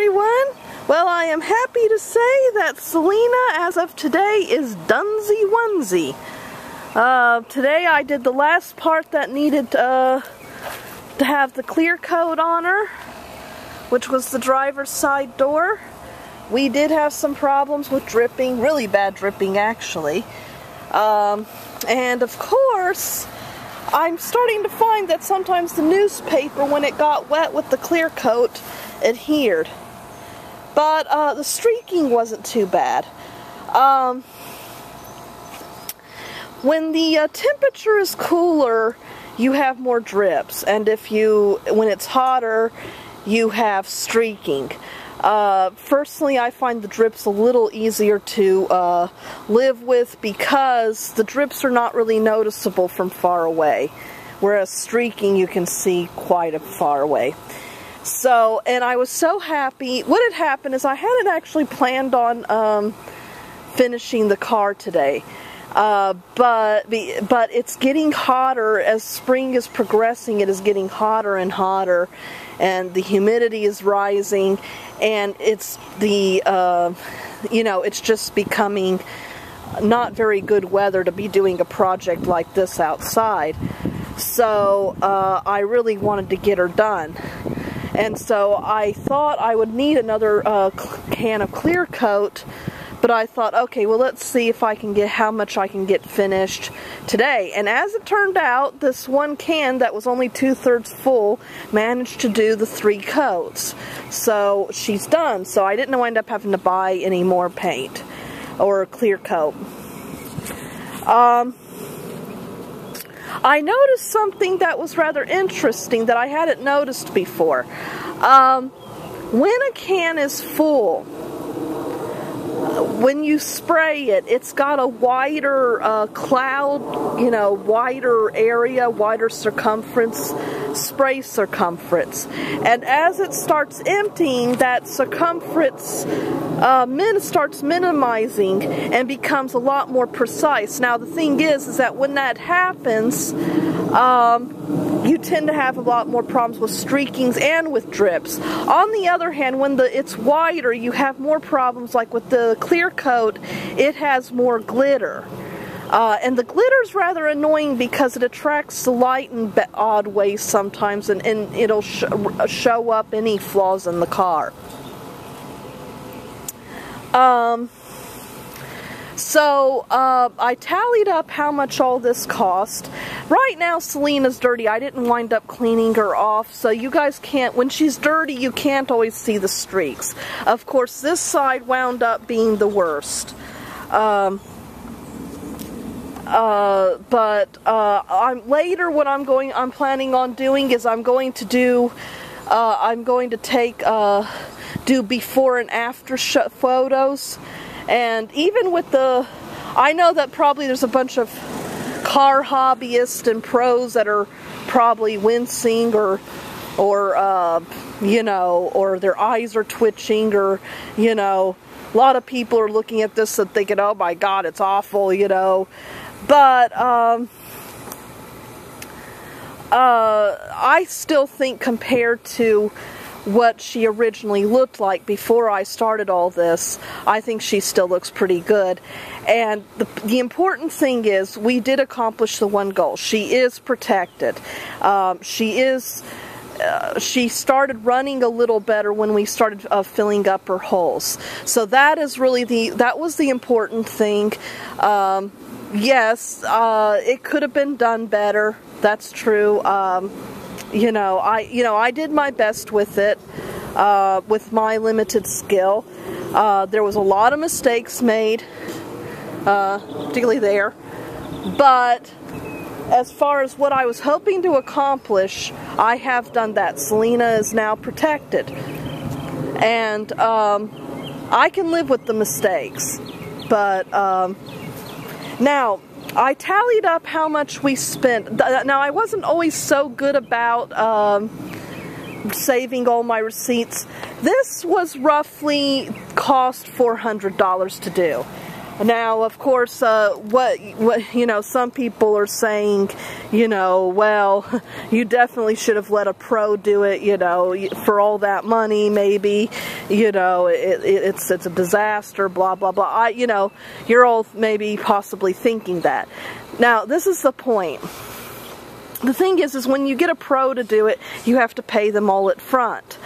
everyone. Well, I am happy to say that Selena, as of today, is Dunsy-Wunsy. Today I did the last part that needed to have the clear coat on her, which was the driver's side door. We did have some problems with dripping, really bad dripping actually. And of course, I'm starting to find that sometimes the newspaper, when it got wet with the clear coat, adhered. But the streaking wasn't too bad. When the temperature is cooler, you have more drips, and when it's hotter, you have streaking. Personally, I find the drips a little easier to live with because the drips are not really noticeable from far away, whereas streaking you can see quite a far away. So, and I was so happy. What had happened is I hadn't actually planned on finishing the car today, but it's getting hotter as spring is progressing. It is getting hotter and hotter, and the humidity is rising, and it's the you know, it's just becoming not very good weather to be doing a project like this outside. So I really wanted to get her done, and so I thought I would need another can of clear coat. But I thought, okay, well, let's see if I can get how much I can get finished today. And as it turned out, this one can that was only 2/3 full managed to do the 3 coats. So she's done. So I didn't end up having to buy any more paint or a clear coat. I noticed something that was rather interesting that I hadn't noticed before. When a can is full, when you spray it, it's got a wider cloud, you know, wider area, wider circumference, spray circumference. And as it starts emptying, that circumference starts minimizing and becomes a lot more precise. Now, the thing is that when that happens, you tend to have a lot more problems with streakings and with drips. On the other hand, when it's wider, you have more problems. Like with the clear coat, it has more glitter. And the glitter's rather annoying because it attracts the light in odd ways sometimes, and it'll show up any flaws in the car. So I tallied up how much all this cost. Right now Selena's dirty. I didn't wind up cleaning her off, so you guys can't, when she's dirty you can't always see the streaks. Of course this side wound up being the worst. Later what I'm planning on doing is I'm going to take, do before and after photos. And even with the, I know that probably there's a bunch of car hobbyists and pros that are probably wincing or you know, or their eyes are twitching, or, you know, a lot of people are looking at this and thinking, oh my God, it's awful, you know. But, I still think compared to what she originally looked like before I started all this, I think she still looks pretty good. And the important thing is we did accomplish the one goal. She is protected. She started running a little better when we started filling up her holes. So that is really that was the important thing. Yes, it could have been done better. That's true. You know, I did my best with it, with my limited skill. There was a lot of mistakes made, particularly there. But as far as what I was hoping to accomplish, I have done that. Selena is now protected. And I can live with the mistakes. But now, I tallied up how much we spent. Now, I wasn't always so good about saving all my receipts. This was roughly cost $400 to do. Now, of course, what you know, some people are saying, you know, well, you definitely should have let a pro do it, you know, for all that money, maybe, you know, it's a disaster, blah, blah, blah. You know, you're all maybe possibly thinking that. Now, this is the point. The thing is when you get a pro to do it, you have to pay them all at front.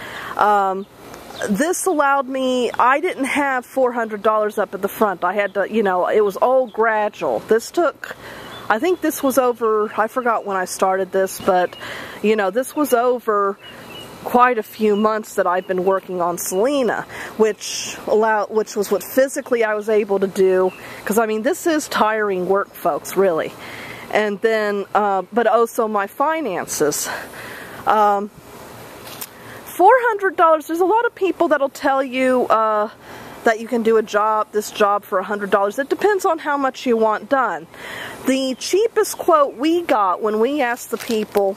This allowed me, I didn't have $400 up at the front. I had to, you know, it was all gradual. This took, I think this was over, I forgot when I started this, but, you know, this was over quite a few months that I've been working on Selena, which was what physically I was able to do, because, I mean, this is tiring work, folks, really. And then, but also my finances. $400, there's a lot of people that'll tell you that you can do this job for $100. It depends on how much you want done. The cheapest quote we got when we asked the people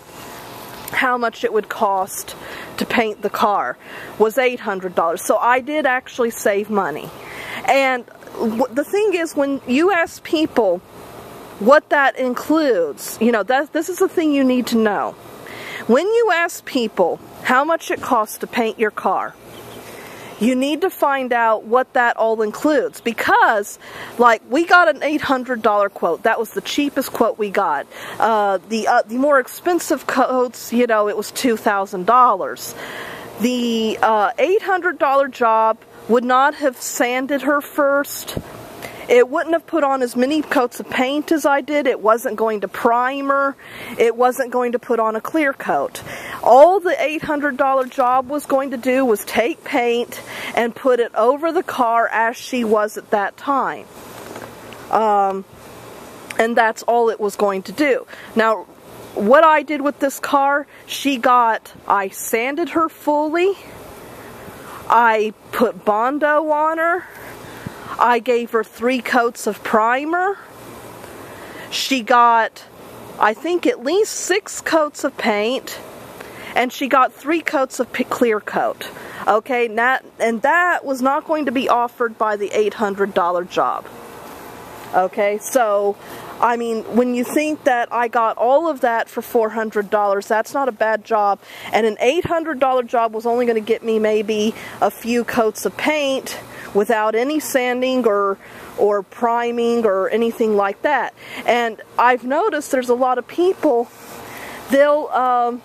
how much it would cost to paint the car was $800. So I did actually save money. And the thing is, when you ask people what that includes, you know, this is the thing you need to know. When you ask people how much it costs to paint your car, you need to find out what that all includes, because, like, we got an $800 quote. That was the cheapest quote we got. The more expensive quotes, you know, it was $2,000. The $800 job would not have sanded her first. It wouldn't have put on as many coats of paint as I did. It wasn't going to prime her. It wasn't going to put on a clear coat. All the $800 job was going to do was take paint and put it over the car as she was at that time. And that's all it was going to do. Now, what I did with this car, I sanded her fully. I put Bondo on her. I gave her 3 coats of primer. She got, I think, at least 6 coats of paint, and she got 3 coats of clear coat. Okay, and that was not going to be offered by the $800 job. Okay, so, I mean, when you think that I got all of that for $400, that's not a bad job. And an $800 job was only going to get me maybe a few coats of paint, without any sanding or priming or anything like that. And I've noticed there's a lot of people, they'll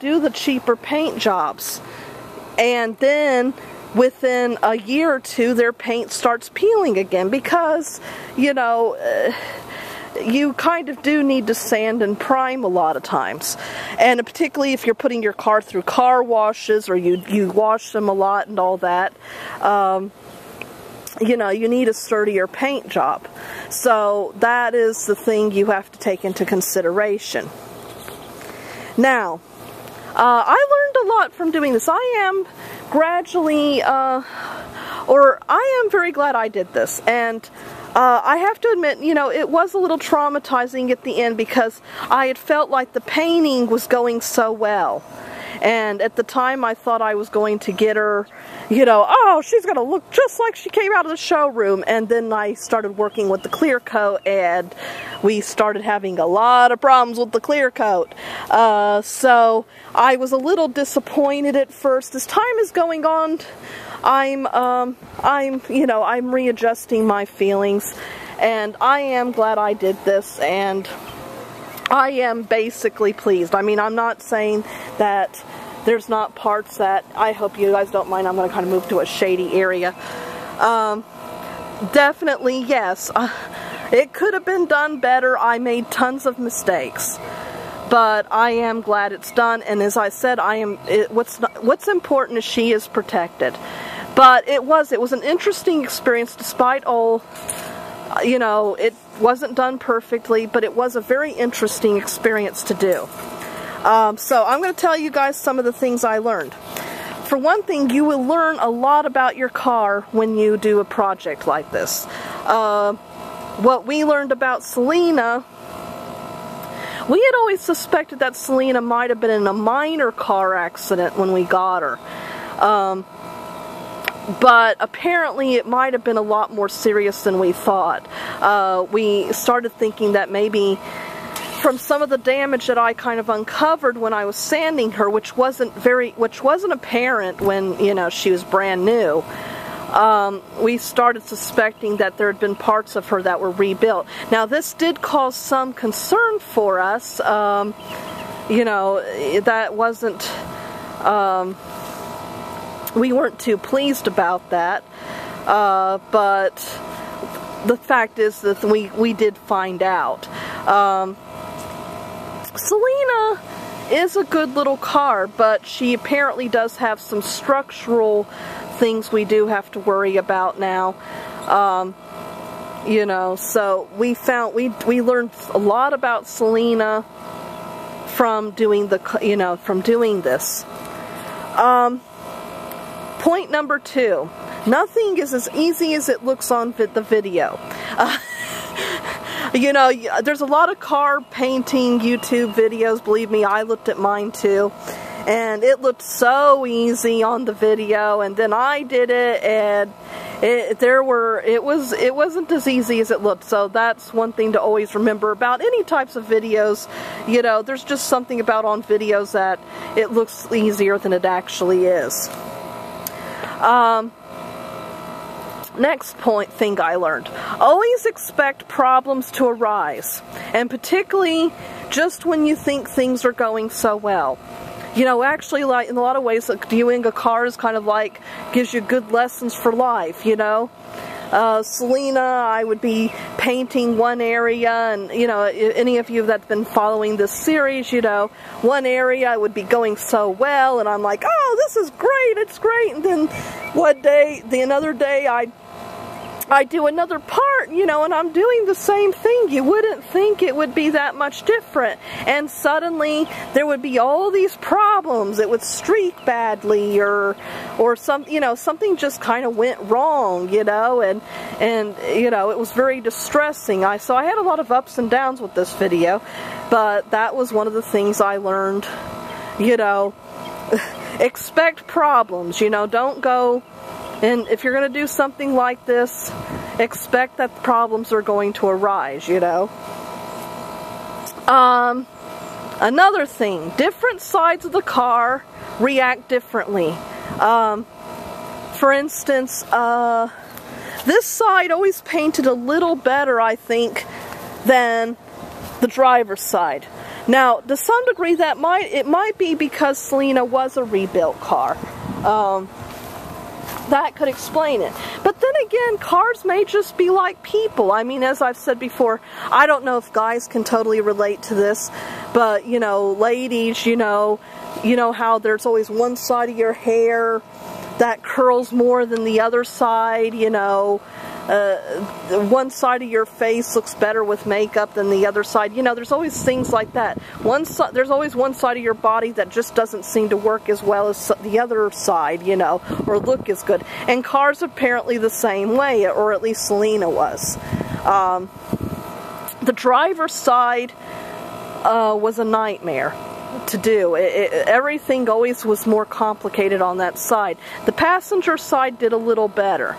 do the cheaper paint jobs, and then within a year or two their paint starts peeling again, because, you know, you kind of do need to sand and prime a lot of times, and particularly if you're putting your car through car washes, or you wash them a lot and all that. You know, you need a sturdier paint job. So that is the thing you have to take into consideration. Now, I learned a lot from doing this. I am gradually, I am very glad I did this. And I have to admit, you know, it was a little traumatizing at the end, because I had felt like the painting was going so well. And at the time, I thought I was going to get her, you know, oh, she's going to look just like she came out of the showroom. And then I started working with the clear coat, and we started having a lot of problems with the clear coat. So I was a little disappointed at first. As time is going on, I'm readjusting my feelings, and I am glad I did this, and I am basically pleased. I mean, I'm not saying that there's not parts that, I hope you guys don't mind, I'm going to kind of move to a shady area. Definitely, yes, it could have been done better. I made tons of mistakes, but I am glad it's done, and as I said, what's important is she is protected. But it was an interesting experience, despite all, you know, it wasn't done perfectly, but it was a very interesting experience to do. So I'm going to tell you guys some of the things I learned. For one thing, you will learn a lot about your car when you do a project like this. What we learned about Selena, we had always suspected that Selena might have been in a minor car accident when we got her. but apparently it might have been a lot more serious than we thought. We started thinking that maybe from some of the damage that I kind of uncovered when I was sanding her, which wasn't apparent when, you know, she was brand new, we started suspecting that there had been parts of her that were rebuilt. Now this did cause some concern for us. You know, that wasn't, we weren't too pleased about that, but the fact is that we did find out. Selena is a good little car, but she apparently does have some structural things we do have to worry about now. You know, so we learned a lot about Selena from doing the, you know, from doing this. Point number two, nothing is as easy as it looks on the video. You know, there's a lot of car painting YouTube videos, believe me, I looked at mine too, and it looked so easy on the video, and then I did it, and it wasn't as easy as it looked. So that's one thing to always remember about any types of videos. You know, there's just something about on videos that it looks easier than it actually is. Next point thing I learned. Always expect problems to arise, and particularly just when you think things are going so well. You know, actually, like, in a lot of ways, like, viewing a car is kind of like, gives you good lessons for life, you know. Selena, I would be painting one area, and, you know, any of you that's been following this series, you know, one area I would be going so well, and I'm like, oh, this is great, it's great, and then one day, another day, I do another part, you know, and I'm doing the same thing. You wouldn't think it would be that much different. And suddenly there would be all these problems. It would streak badly, or some, you know, something just kind of went wrong, you know, and you know, it was very distressing. So I had a lot of ups and downs with this video, but that was one of the things I learned, you know. Expect problems, you know, don't go. And if you're going to do something like this, expect that problems are going to arise, you know. Another thing, different sides of the car react differently. For instance, this side always painted a little better, I think, than the driver's side. Now, to some degree, it might be because Selena was a rebuilt car. That could explain it. But then again, cars may just be like people. I mean, as I've said before, I don't know if guys can totally relate to this, but, you know, ladies, you know how there's always one side of your hair that curls more than the other side, you know. One side of your face looks better with makeup than the other side. You know, there's always things like that. There's always one side of your body that just doesn't seem to work as well as the other side, you know, or look as good. And cars apparently the same way, or at least Selena was. The driver's side was a nightmare to do. Everything always was more complicated on that side. The passenger side did a little better.